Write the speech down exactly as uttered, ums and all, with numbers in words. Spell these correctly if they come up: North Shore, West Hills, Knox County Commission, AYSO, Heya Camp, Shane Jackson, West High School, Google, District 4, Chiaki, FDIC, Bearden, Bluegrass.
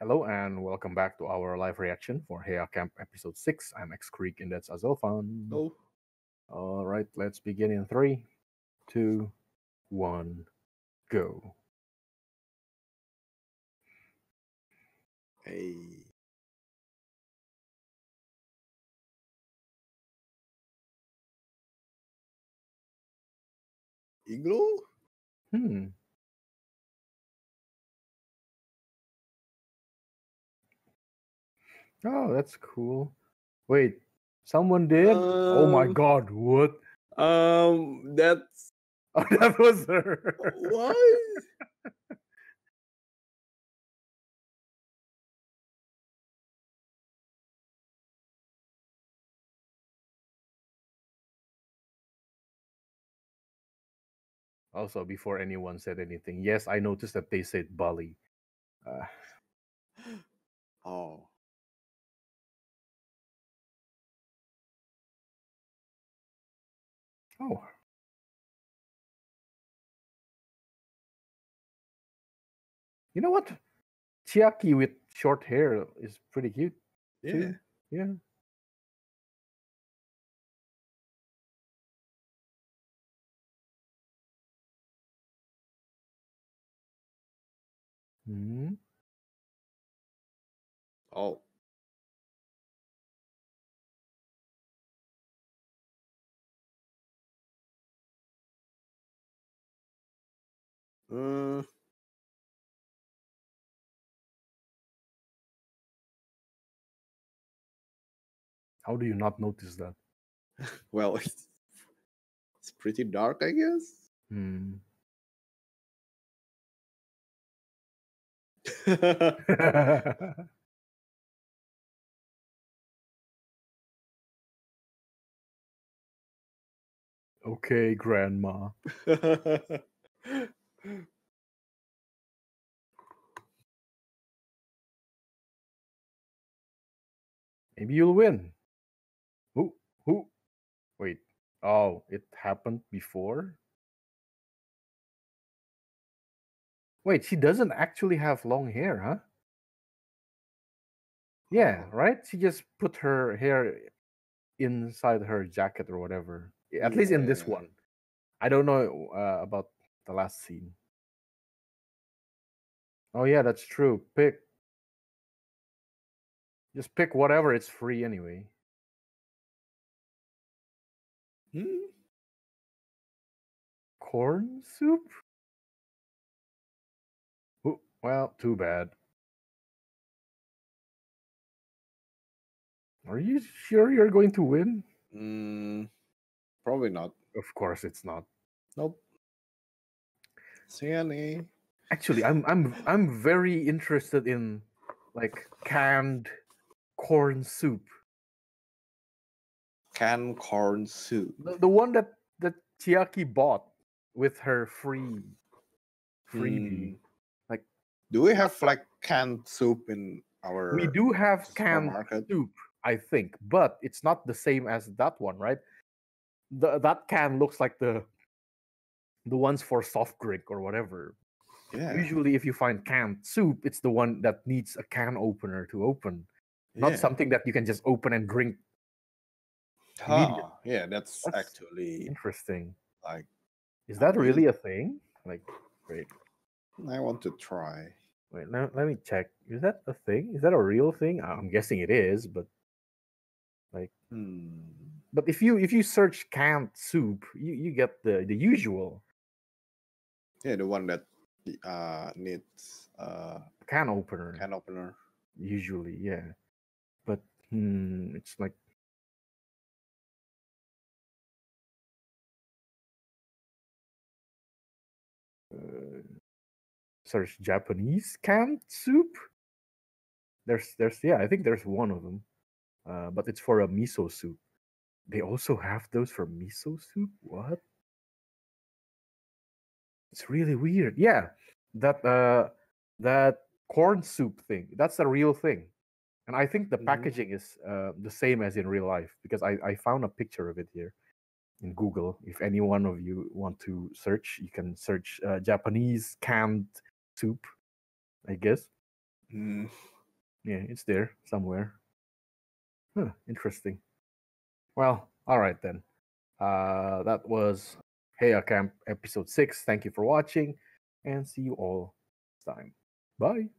Hello and welcome back to our live reaction for Heya Camp episode six. I'm X Creek and that's Azalfan. Oh. All right, let's begin in three, two, one, go. Hey. Igloo? Hmm. Oh, that's cool. Wait, someone did? Um, oh my god, what? Um, that's... Oh, that was her. What? Also, before anyone said anything, yes, I noticed that they said Bali. Uh... Oh. Oh. You know what? Chiaki with short hair is pretty cute. Yeah. Too. Yeah. Hmm. Oh. Uh, How do you not notice that? Well, it's, it's pretty dark, I guess. Hmm. Okay, Grandma. Maybe you'll win. Who? Who? Wait. Oh, it happened before? Wait, she doesn't actually have long hair, huh? Yeah, right? She just put her hair inside her jacket or whatever. At yeah. least in this one. I don't know uh, about the last scene. Oh yeah, that's true. Pick. Just pick whatever, it's free anyway. Hmm? Corn soup? Ooh, well, too bad. Are you sure you're going to win? Mm, probably not. Of course it's not. Nope. Sandy. Actually, I'm I'm I'm very interested in like canned corn soup. Canned corn soup. The, the one that that Chiaki bought with her free freebie. Mm. Like, do we have like canned soup in our? We do have canned soup, I think, but it's not the same as that one, right? The that can looks like the the ones for soft drink or whatever. Yeah. Usually, if you find canned soup, it's the one that needs a can opener to open, not yeah. something that you can just open and drink. Oh, yeah, that's, that's actually interesting. Like, is that I mean, really a thing? Like, wait, I want to try. Wait, now let me check. Is that a thing? Is that a real thing? I'm guessing it is, but like, hmm. but if you if you search canned soup, you you get the the usual. Yeah, the one that. Uh, needs uh can opener. Can opener, usually, yeah. But hmm, it's like uh, search Japanese canned soup. There's, there's, yeah, I think there's one of them. Uh, but it's for a miso soup. They also have those for miso soup. What? It's really weird. Yeah, that uh, that corn soup thing. That's a real thing, and I think the packaging mm-hmm. is uh, the same as in real life because I, I found a picture of it here in Google. If any one of you want to search, you can search uh, Japanese canned soup, I guess. Mm. Yeah, it's there somewhere. Huh, interesting. Well, all right then. Uh, that was Heya Camp episode six. Thank you for watching, and see you all next time. Bye.